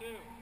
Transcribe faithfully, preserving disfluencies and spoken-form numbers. two.